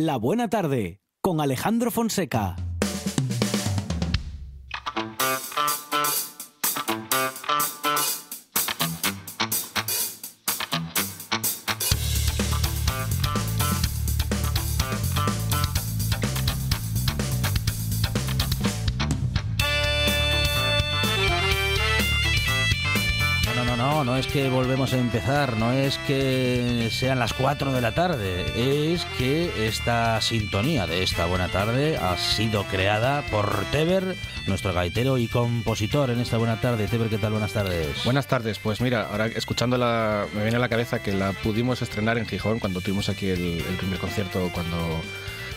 La Buena Tarde, con Alejandro Fonseca. No es que volvemos a empezar, no es que sean las 4 de la tarde, es que esta sintonía de esta buena tarde ha sido creada por Tever, nuestro gaitero y compositor en esta buena tarde. Tever, ¿qué tal? Buenas tardes. Buenas tardes, pues mira, ahora escuchándola me viene a la cabeza que la pudimos estrenar en Gijón cuando tuvimos aquí el primer concierto,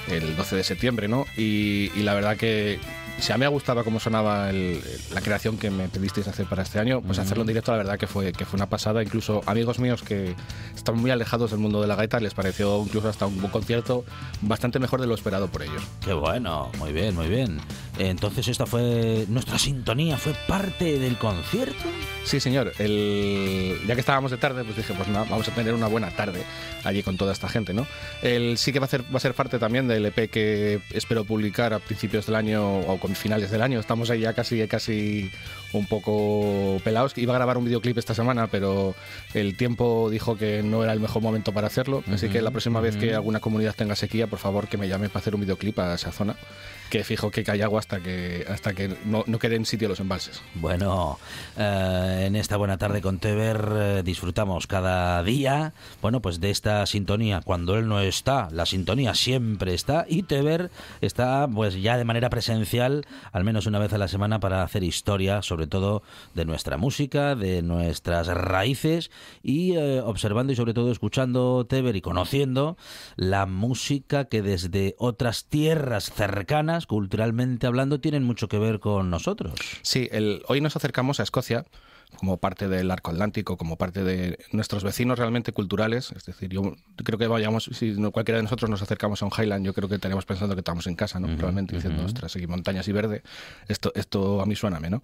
el 12 de septiembre, ¿no? Y la verdad que... si a mí me gustaba cómo sonaba la creación que me pedisteis hacer para este año, pues hacerlo en directo, la verdad que fue una pasada. Incluso amigos míos que están muy alejados del mundo de la gaita les pareció incluso hasta un concierto bastante mejor de lo esperado por ellos. ¡Qué bueno! Muy bien, muy bien. Entonces, ¿esta fue nuestra sintonía? ¿Fue parte del concierto? Sí, señor. Ya que estábamos de tarde, pues dije, pues nada, vamos a tener una buena tarde allí con toda esta gente, ¿no? Sí que va a ser parte también del EP que espero publicar a principios del año o con finales del año. Estamos ahí ya casi un poco pelados. Iba a grabar un videoclip esta semana, pero el tiempo dijo que no era el mejor momento para hacerlo. Así que la próxima vez que alguna comunidad tenga sequía, por favor, que me llame para hacer un videoclip a esa zona, que fijo que cae agua hasta que no quede en sitio los embalses. Bueno, en esta buena tarde con Tever disfrutamos cada día, bueno, pues de esta sintonía. Cuando él no está, la sintonía siempre está, y Tever está pues ya de manera presencial al menos una vez a la semana para hacer historia, sobre todo de nuestra música, de nuestras raíces, y observando y sobre todo escuchando Tever y conociendo la música que desde otras tierras cercanas, culturalmente hablando, tienen mucho que ver con nosotros. Sí, hoy nos acercamos a Escocia como parte del arco atlántico, como parte de nuestros vecinos realmente culturales. Es decir, yo creo que si cualquiera de nosotros nos acercamos a un Highland, yo creo que estaríamos pensando que estamos en casa, ¿no? Realmente diciendo, ostras, aquí montañas y verde, esto a mí suéname, ¿no?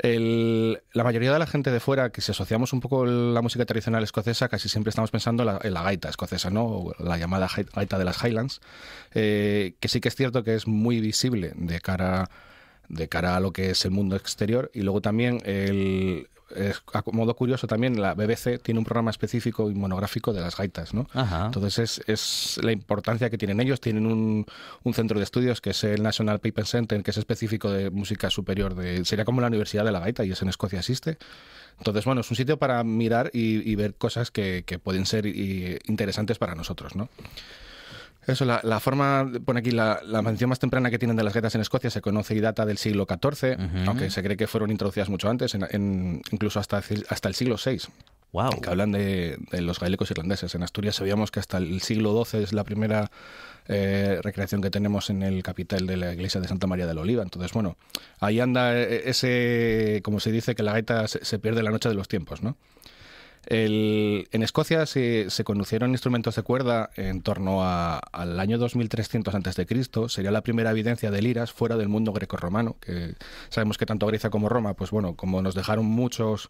La mayoría de la gente de fuera, que si asociamos un poco la música tradicional escocesa, casi siempre estamos pensando en la gaita escocesa, ¿no? O la llamada gaita de las Highlands, que sí que es cierto que es muy visible de cara a lo que es el mundo exterior. Y luego también, a modo curioso también, la BBC tiene un programa específico y monográfico de las gaitas, ¿no? Ajá. Entonces es la importancia que tienen ellos. Tienen un centro de estudios que es el National Piping Centre, que es específico de música superior, sería como la Universidad de la Gaita, y es en Escocia, existe. Entonces, bueno, es un sitio para mirar y ver cosas que pueden ser interesantes para nosotros, ¿no? Eso, la forma, pone aquí, la mención más temprana que tienen de las gaitas en Escocia se conoce y data del siglo XIV, aunque se cree que fueron introducidas mucho antes, incluso hasta el siglo VI. Wow. Que hablan de los gaélicos irlandeses. En Asturias sabíamos que hasta el siglo XII es la primera recreación que tenemos en el capitel de la iglesia de Santa María de la Oliva. Entonces, bueno, ahí anda ese, como se dice, que la gaita se pierde la noche de los tiempos, ¿no? En Escocia se conocieron instrumentos de cuerda en torno al año 2300 a.C. Sería la primera evidencia de liras fuera del mundo grecorromano, que sabemos que tanto Grecia como Roma, pues bueno, como nos dejaron muchos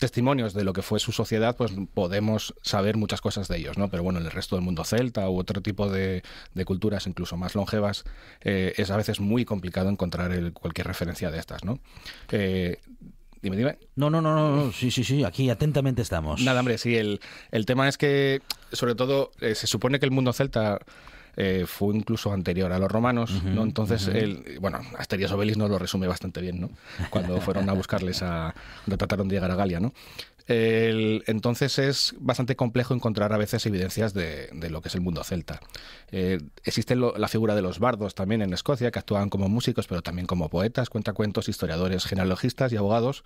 testimonios de lo que fue su sociedad, pues podemos saber muchas cosas de ellos, ¿no? Pero bueno, en el resto del mundo celta u otro tipo de culturas incluso más longevas, es a veces muy complicado encontrar cualquier referencia de estas, ¿no? Dime. No, sí, aquí atentamente estamos. Nada, hombre, sí, el tema es que, sobre todo, se supone que el mundo celta fue incluso anterior a los romanos, ¿no? Entonces, Asterios Obelis nos lo resume bastante bien, ¿no? Cuando fueron a buscarles, trataron de llegar a Galia, ¿no? Entonces es bastante complejo encontrar a veces evidencias de lo que es el mundo celta. Existe la figura de los bardos también en Escocia, que actúan como músicos, pero también como poetas, cuentacuentos, historiadores, genealogistas y abogados,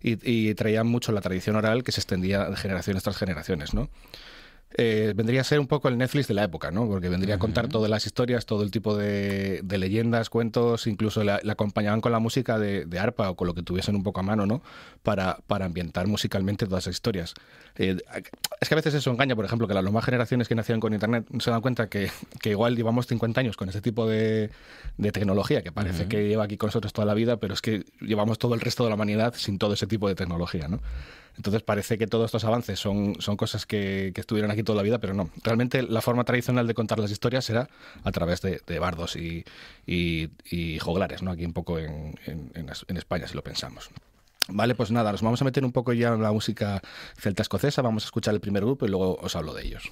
y traían mucho la tradición oral que se extendía de generaciones tras generaciones, ¿no? Vendría a ser un poco el Netflix de la época, ¿no? Porque vendría a contar todas las historias, todo el tipo de leyendas, cuentos, incluso la acompañaban con la música de arpa o con lo que tuviesen un poco a mano, ¿no? Para ambientar musicalmente todas esas historias. Es que a veces eso engaña, por ejemplo, que las nuevas generaciones que nacieron con internet se dan cuenta que igual llevamos 50 años con este tipo de tecnología, que parece que lleva aquí con nosotros toda la vida, pero es que llevamos todo el resto de la humanidad sin todo ese tipo de tecnología, ¿no? Entonces parece que todos estos avances son cosas que estuvieron aquí aquí toda la vida, pero no. Realmente la forma tradicional de contar las historias era a través de bardos y joglares, ¿no? Aquí un poco en España, si lo pensamos. Vale, pues nada, nos vamos a meter un poco ya en la música celta escocesa, vamos a escuchar el primer grupo y luego os hablo de ellos.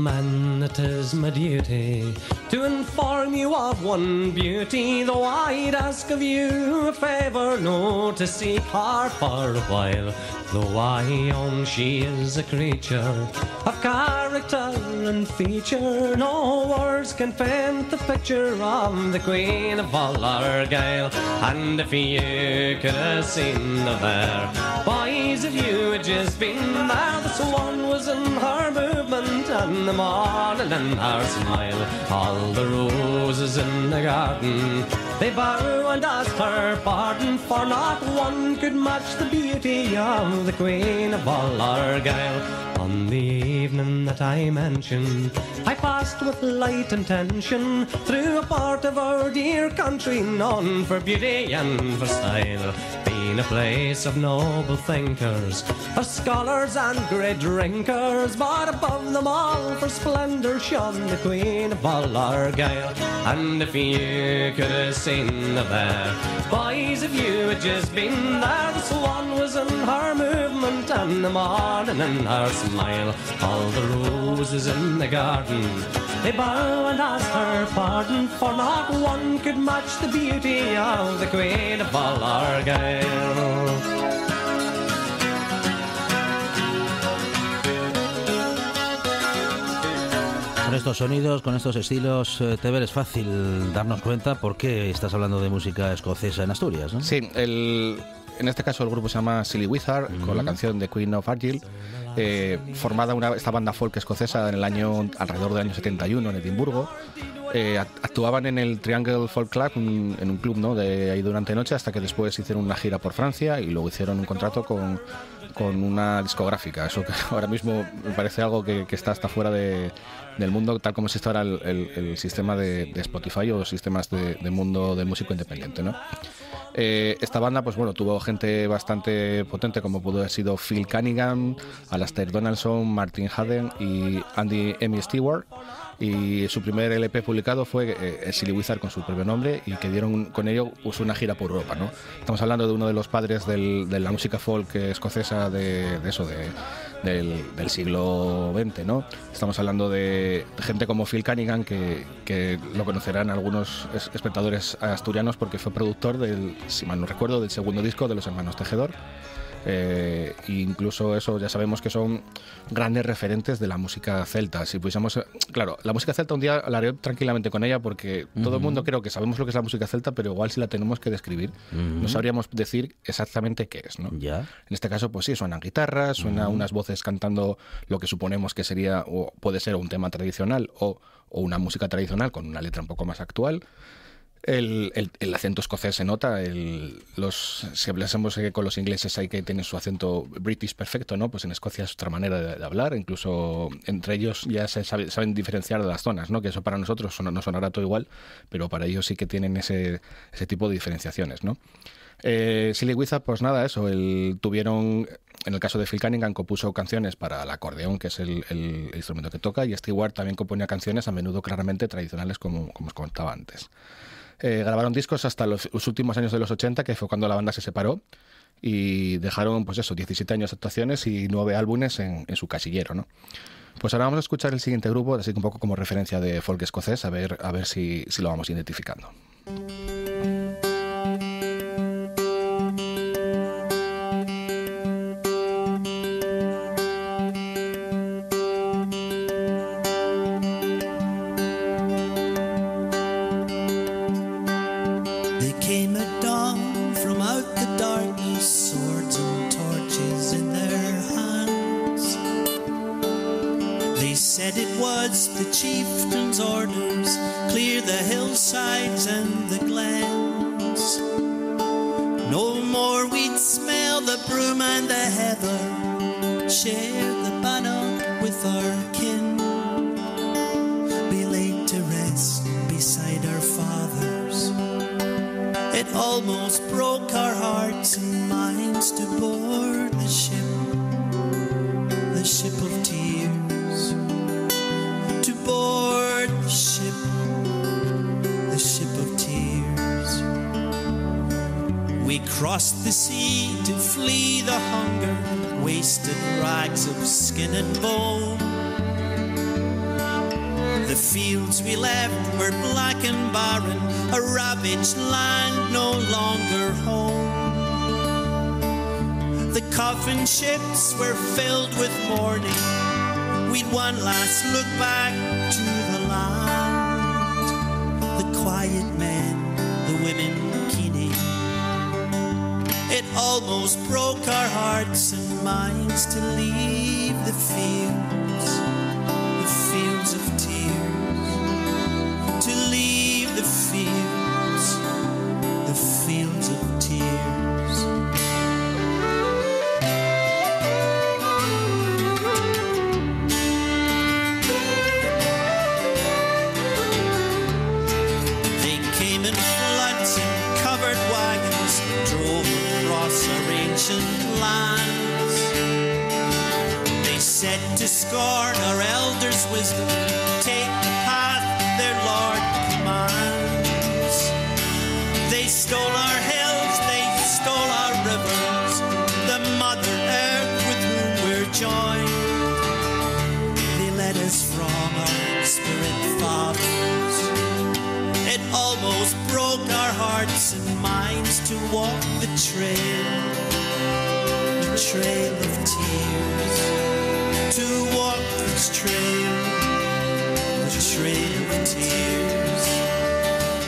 Man, it is my duty to inform you of one beauty, though I'd ask of you a favour, no, to seek her for a while. Though I own she is a creature of character and feature, no words can paint the picture of the Queen of all Argyle. And if you could have seen the there, boys, if you had just been there, the swan was in her movement and the morning in her smile. All the roses in the garden, they bow and ask her pardon, for not one could match the beauty of the Queen of all Argyle. On the evening that I mention, I passed with light intention through a part of our dear country known for beauty and for style, being a place of noble thinkers, of scholars and great drinkers, but above them all for splendour shone the Queen of all Argyle. And if you could have seen her there, boys, if you had just been there, the swan was in her movement and the morning in her smile. All the roses in the garden, they bow and ask her pardon, for not one could match the beauty of the Queen of all Argyle. Con estos sonidos, con estos estilos, Tever, es fácil darnos cuenta por qué estás hablando de música escocesa en Asturias, ¿no? Sí, en este caso el grupo se llama Silly Wizard, con la canción de Queen of Argyle. Formada esta banda folk escocesa en el año, alrededor del año 71 en Edimburgo. Actuaban en el Triangle Folk Club, en un club, ¿no?, de ahí durante noche, hasta que después hicieron una gira por Francia y luego hicieron un contrato con una discográfica. Eso que ahora mismo me parece algo que está hasta fuera del mundo, tal como existe ahora el sistema de Spotify o los sistemas de mundo del músico independiente, ¿no? Esta banda, pues bueno, tuvo gente bastante potente, como pudo haber sido Phil Cunningham, Alastair Donaldson, Martin Hadden y Andy M. Stewart. Y su primer LP publicado fue Silly Wizard, con su propio nombre, y que dieron con ello pues una gira por Europa, ¿no? Estamos hablando de uno de los padres de la música folk escocesa del siglo XX, ¿no? Estamos hablando de gente como Phil Cunningham, que lo conocerán algunos espectadores asturianos porque fue productor del, si mal no recuerdo, del segundo disco de los hermanos Tejedor. Incluso eso, ya sabemos que son grandes referentes de la música celta. Si pudiésemos, claro, la música celta un día hablaré tranquilamente con ella, porque todo el mundo creo que sabemos lo que es la música celta, pero igual si la tenemos que describir no sabríamos decir exactamente qué es, ¿no? ¿Ya? En este caso, pues sí, suenan guitarras, suenan unas voces cantando lo que suponemos que sería, o puede ser, un tema tradicional o una música tradicional con una letra un poco más actual. El acento escocés se nota. Si hablásemos con los ingleses, hay que tener su acento british perfecto, ¿no? Pues en Escocia es otra manera de hablar. Incluso entre ellos ya saben diferenciar de las zonas, ¿no? Que eso para nosotros no sonará todo igual, pero para ellos sí que tienen ese tipo de diferenciaciones, ¿no? Silly Wizard, pues nada, eso. Tuvieron, en el caso de Phil Cunningham, compuso canciones para el acordeón, que es el instrumento que toca, y Stewart también componía canciones a menudo claramente tradicionales, como os comentaba antes. Grabaron discos hasta los últimos años de los 80, que fue cuando la banda se separó, y dejaron, pues eso, 17 años de actuaciones y 9 álbumes en su casillero, ¿no? Pues ahora vamos a escuchar el siguiente grupo, así que un poco como referencia de folk escocés, a ver si lo vamos identificando. Said it woods, the chieftain's orders, clear the hillsides and the glens. No more we'd smell the broom and the heather, share the bannock with our kin, be laid to rest beside our fathers. It almost broke our hearts and minds to board the ship of tears. The ship of tears. We crossed the sea to flee the hunger, wasted rags of skin and bone. The fields we left were black and barren, a ravaged land no longer home. The coffin ships were filled with mourning, we'd one last look back to the land. Quiet men, the women keening. It almost broke our hearts and minds to leave the fields of tears, to leave the fields of tears. Lands. They said to scorn our elders' wisdom, take the path their Lord commands. They stole our hills, they stole our rivers, the Mother Earth with whom we're joined. They led us from our spirit fathers. It almost broke our hearts and minds to walk the trail, trail of tears, to walk this trail, the trail of tears.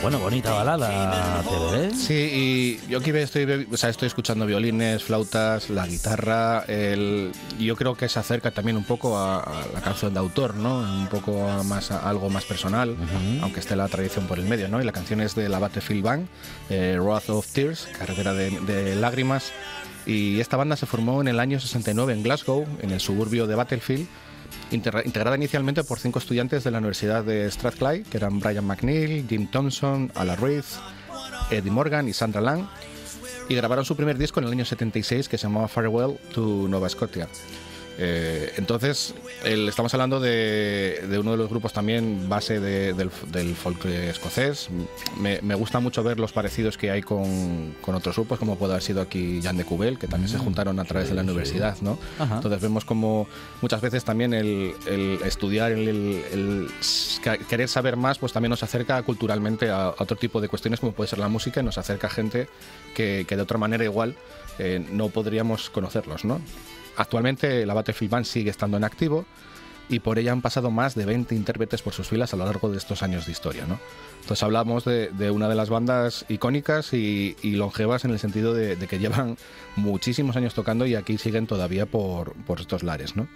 Bueno, bonita balada, Tever, ¿eh? Sí, y yo aquí estoy, o sea, estoy escuchando violines, flautas, la guitarra, yo creo que se acerca también un poco a la canción de autor, ¿no? Un poco más, a algo más personal, aunque esté la tradición por el medio, ¿no? Y la canción es de la Battlefield Band, Wrath of Tears, Carretera de Lágrimas. Y esta banda se formó en el año 69 en Glasgow, en el suburbio de Battlefield, integrada inicialmente por 5 estudiantes de la Universidad de Strathclyde, que eran Brian McNeil, Jim Thomson, Alan Reid, Eddie Morgan y Sandra Lang, y grabaron su primer disco en el año 76, que se llamaba Farewell to Nova Scotia. Entonces, estamos hablando de uno de los grupos también base del folk escocés. Me gusta mucho ver los parecidos que hay con otros grupos, como puede haber sido aquí Jan de Cubel, que también se juntaron a través de la universidad, ¿no? Entonces vemos como muchas veces también el estudiar, el querer saber más, pues también nos acerca culturalmente a otro tipo de cuestiones, como puede ser la música, y nos acerca a gente que de otra manera igual no podríamos conocerlos, ¿no? Actualmente la Battlefield Band sigue estando en activo y por ella han pasado más de 20 intérpretes por sus filas a lo largo de estos años de historia, ¿no? Entonces hablamos de una de las bandas icónicas y longevas en el sentido de que llevan muchísimos años tocando y aquí siguen todavía por estos lares, ¿no?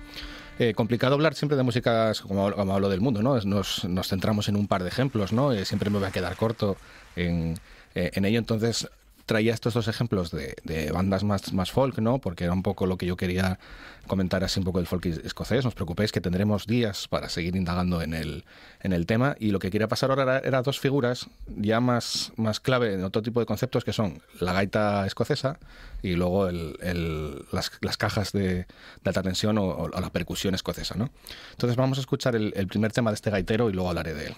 Complicado hablar siempre de músicas como hablo del mundo, ¿no? Nos centramos en un par de ejemplos, ¿no? Siempre me voy a quedar corto en ello, entonces traía estos dos ejemplos de bandas más folk, ¿no? Porque era un poco lo que yo quería comentar, así un poco del folk escocés. No os preocupéis que tendremos días para seguir indagando en el tema. Y lo que quería pasar ahora era dos figuras ya más clave en otro tipo de conceptos, que son la gaita escocesa y luego las cajas de alta tensión o la percusión escocesa, ¿no? Entonces vamos a escuchar el primer tema de este gaitero y luego hablaré de él.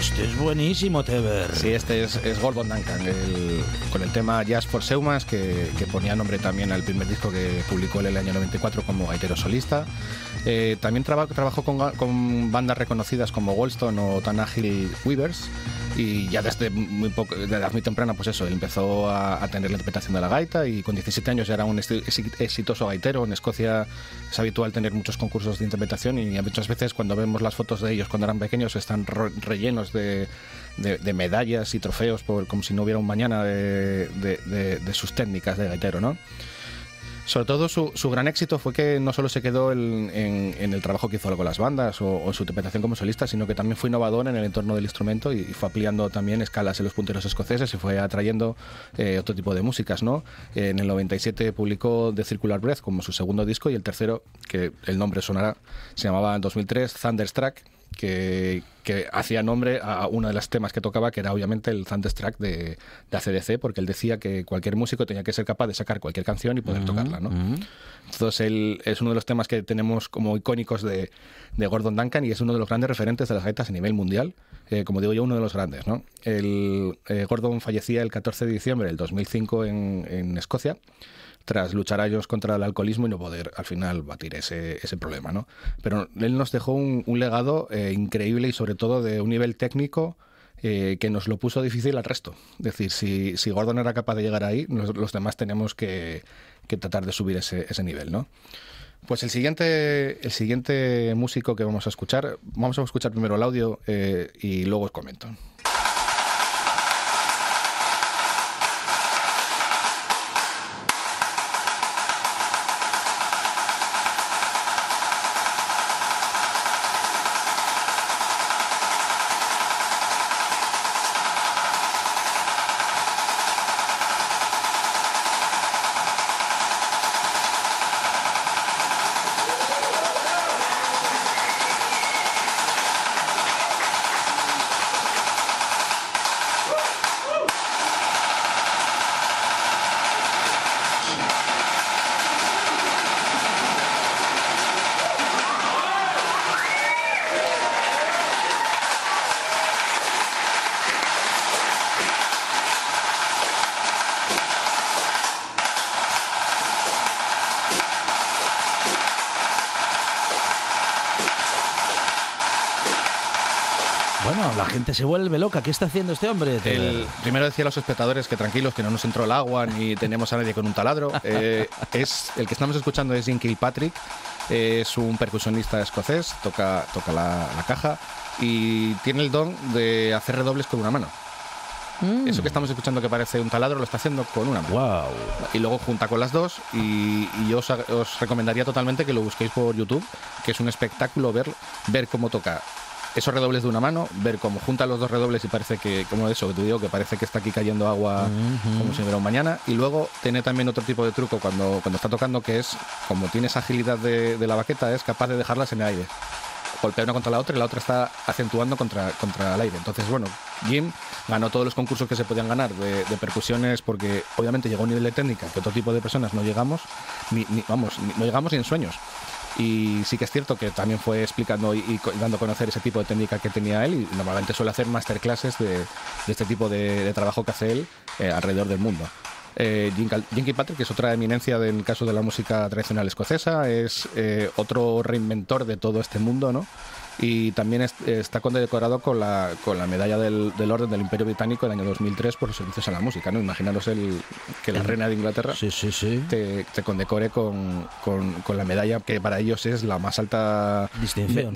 Este es buenísimo, Tever. Sí, este es Gordon Duncan, con el tema Jazz por Seumas, que ponía nombre también al primer disco que publicó en el año 94 como gaitero solista. También trabajó con bandas reconocidas como Goldstone o Tannahill Weavers, y ya desde muy temprana, pues eso, empezó a tener la interpretación de la gaita, y con 17 años ya era un exitoso gaitero. En Escocia es habitual tener muchos concursos de interpretación, y muchas veces cuando vemos las fotos de ellos cuando eran pequeños están rellenos de medallas y trofeos, como si no hubiera un mañana, de sus técnicas de gaitero, ¿no? Sobre todo su gran éxito fue que no solo se quedó en el trabajo que hizo con las bandas o su interpretación como solista, sino que también fue innovador en el entorno del instrumento, y fue ampliando también escalas en los punteros escoceses y fue atrayendo otro tipo de músicas, ¿no? En el 97 publicó The Circular Breath como su segundo disco, y el tercero, que el nombre sonará, se llamaba en 2003 Thunderstruck, que hacía nombre a uno de los temas que tocaba, que era obviamente el Thunderstruck de ACDC, porque él decía que cualquier músico tenía que ser capaz de sacar cualquier canción y poder tocarla, ¿no? Entonces él es uno de los temas que tenemos como icónicos de Gordon Duncan, y es uno de los grandes referentes de las gaitas a nivel mundial, como digo yo, uno de los grandes, ¿no? Gordon fallecía el 14 de diciembre del 2005 en Escocia, tras luchar a ellos contra el alcoholismo y no poder al final batir ese problema, ¿no? Pero él nos dejó un legado increíble, y sobre todo de un nivel técnico que nos lo puso difícil al resto. Es decir, si Gordon era capaz de llegar ahí, los demás tenemos que tratar de subir ese nivel, ¿no? Pues el siguiente músico que vamos a escuchar primero el audio y luego os comento. La gente se vuelve loca. ¿Qué está haciendo este hombre? Primero decía a los espectadores que tranquilos, que no nos entró el agua ni tenemos a nadie con un taladro. El que estamos escuchando es Jim Kilpatrick, es un percusionista escocés, toca la caja y tiene el don de hacer redobles con una mano. Eso que estamos escuchando, que parece un taladro, lo está haciendo con una mano. Wow. Y luego junta con las dos, y yo os recomendaría totalmente que lo busquéis por YouTube, que es un espectáculo ver cómo toca esos redobles de una mano, ver cómo junta los dos redobles y parece que, como eso que te digo, que parece que está aquí cayendo agua como si hubiera un mañana. Y luego tiene también otro tipo de truco cuando está tocando, que es, como tiene esa agilidad de la baqueta, es capaz de dejarlas en el aire. Golpea una contra la otra y la otra está acentuando contra el aire. Entonces, bueno, Jim ganó todos los concursos que se podían ganar de percusiones, porque obviamente llegó a un nivel de técnica que otro tipo de personas no llegamos, no llegamos ni en sueños. Y sí que es cierto que también fue explicando y dando a conocer ese tipo de técnica que tenía él, y normalmente suele hacer masterclasses de este tipo de trabajo que hace él alrededor del mundo. Jim Kilpatrick, que es otra eminencia del caso de la música tradicional escocesa, es otro reinventor de todo este mundo, ¿no? Y también está condecorado con la medalla del Orden del Imperio Británico del año 2003 por sus servicios a la música, ¿no? Imaginaros que la reina de Inglaterra te condecore con la medalla que para ellos es la más alta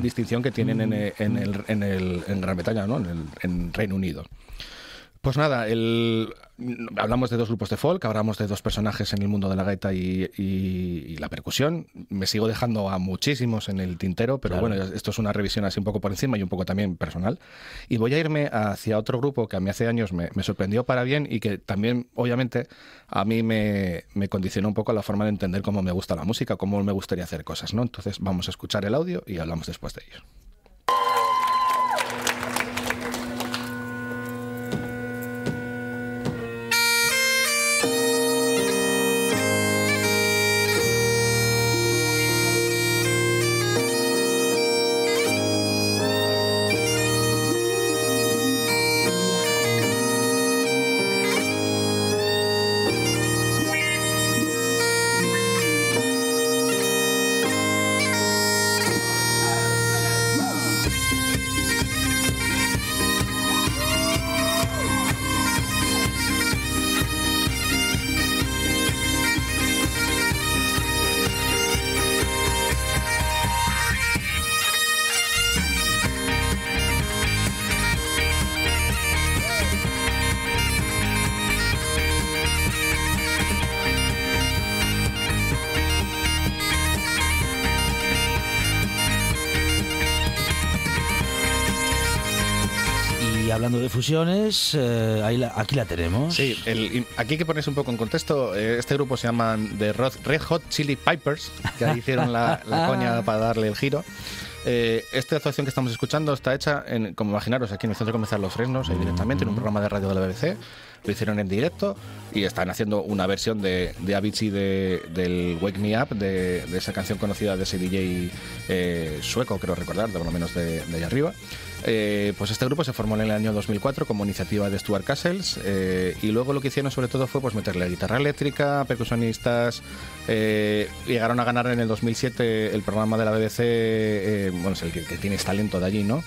distinción que tienen en Gran Bretaña, ¿no? En Reino Unido. Pues nada, hablamos de dos grupos de folk, hablamos de dos personajes en el mundo de la gaita y la percusión. Me sigo dejando a muchísimos en el tintero, pero claro, bueno, esto es una revisión así un poco por encima y un poco también personal. Y voy a irme hacia otro grupo que a mí hace años me sorprendió para bien, y que también, obviamente, a mí me condicionó un poco la forma de entender cómo me gusta la música, cómo me gustaría hacer cosas, ¿no? Entonces vamos a escuchar el audio y hablamos después de ellos. hablando de fusiones, aquí la tenemos. Sí, aquí hay que ponerse un poco en contexto. Este grupo se llama The Red Hot Chili Pipers, que ahí hicieron la coña para darle el giro. Esta actuación que estamos escuchando está hecha, como imaginaros, aquí en el Centro Comercial Los Fresnos, ahí directamente, en un programa de radio de la BBC. Lo hicieron en directo y están haciendo una versión de Avicii del Wake Me Up, de esa canción conocida de ese DJ sueco, creo recordar, por lo menos de allá arriba. Pues este grupo se formó en el año 2004 como iniciativa de Stuart Castles, y luego lo que hicieron sobre todo fue pues meterle guitarra eléctrica, percusionistas. Llegaron a ganar en el 2007 el programa de la BBC, bueno, es el que tienes talento de allí, ¿no?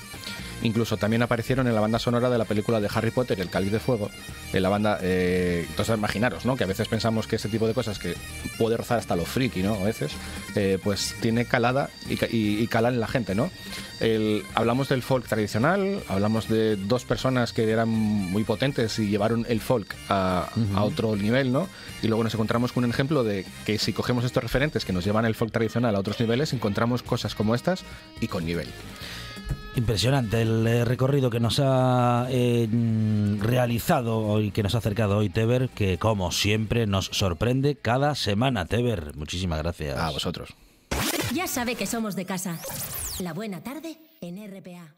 Incluso también aparecieron en la banda sonora de la película de Harry Potter, El Cáliz de Fuego, en la banda. Entonces imaginaros, ¿no?, que a veces pensamos que ese tipo de cosas que puede rozar hasta lo friki, ¿no?, a veces, pues tiene calada y cala en la gente, ¿no? Hablamos del folk tradicional, hablamos de dos personas que eran muy potentes y llevaron el folk a otro nivel, ¿no? Y luego nos encontramos con un ejemplo de que si cogemos estos referentes que nos llevan el folk tradicional a otros niveles, encontramos cosas como estas y con nivel. Impresionante el recorrido que nos ha realizado hoy, que nos ha acercado hoy Tever, que como siempre nos sorprende cada semana. Tever, muchísimas gracias. A vosotros. Ya sabe que somos de casa. La Buena Tarde en RPA.